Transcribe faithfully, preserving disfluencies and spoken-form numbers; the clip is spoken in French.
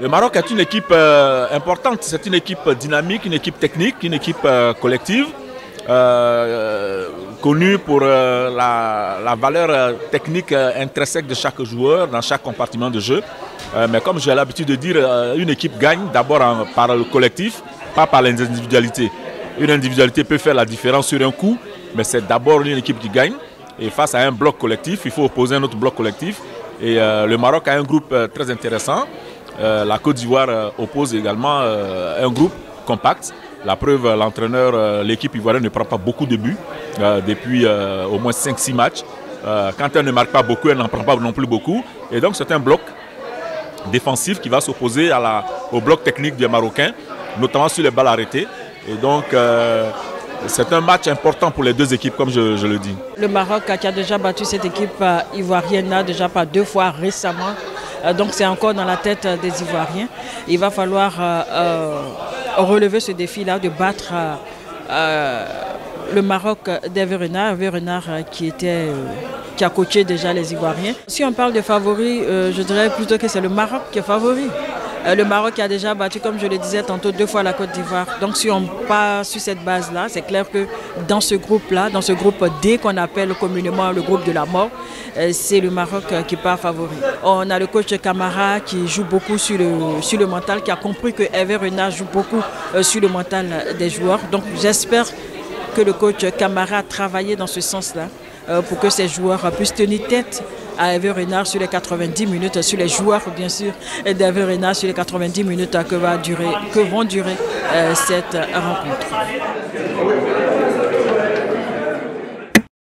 Le Maroc est une équipe euh, importante, c'est une équipe dynamique, une équipe technique, une équipe euh, collective, euh, connue pour euh, la, la valeur technique euh, intrinsèque de chaque joueur dans chaque compartiment de jeu. Euh, mais comme j'ai l'habitude de dire, euh, une équipe gagne d'abord par le collectif, pas par l'individualité. Une individualité peut faire la différence sur un coup, mais c'est d'abord une équipe qui gagne. Et face à un bloc collectif, il faut opposer un autre bloc collectif. Et euh, le Maroc a un groupe euh, très intéressant. Euh, la Côte d'Ivoire euh, oppose également euh, un groupe compact. La preuve, euh, l'entraîneur, euh, l'équipe ivoirienne ne prend pas beaucoup de buts euh, depuis euh, au moins cinq six matchs. Euh, quand elle ne marque pas beaucoup, elle n'en prend pas non plus beaucoup. Et donc c'est un bloc défensif qui va s'opposer au bloc technique des Marocains, notamment sur les balles arrêtées. Et donc euh, c'est un match important pour les deux équipes, comme je, je le dis. Le Maroc qui a déjà battu cette équipe euh, ivoirienne là, déjà pas deux fois récemment. Donc c'est encore dans la tête des Ivoiriens. Il va falloir euh, euh, relever ce défi-là de battre euh, le Maroc d'Hervé Renard, Hervé Renard qui, était, euh, qui a coaché déjà les Ivoiriens. Si on parle de favoris, euh, je dirais plutôt que c'est le Maroc qui est favori. Euh, le Maroc a déjà battu, comme je le disais tantôt, deux fois la Côte d'Ivoire. Donc si on part sur cette base-là, c'est clair que dans ce groupe-là, dans ce groupe D qu'on appelle communément le groupe de la mort, euh, c'est le Maroc qui part favori. On a le coach Camara qui joue beaucoup sur le, sur le mental, qui a compris que Hervé Renard joue beaucoup euh, sur le mental des joueurs. Donc j'espère que le coach Camara a travaillé dans ce sens-là euh, pour que ces joueurs euh, puissent tenir tête à Hervé Renard sur les quatre-vingt-dix minutes, sur les joueurs bien sûr, et d'Hervé Renard sur les quatre-vingt-dix minutes que, va durer, que vont durer euh, cette rencontre.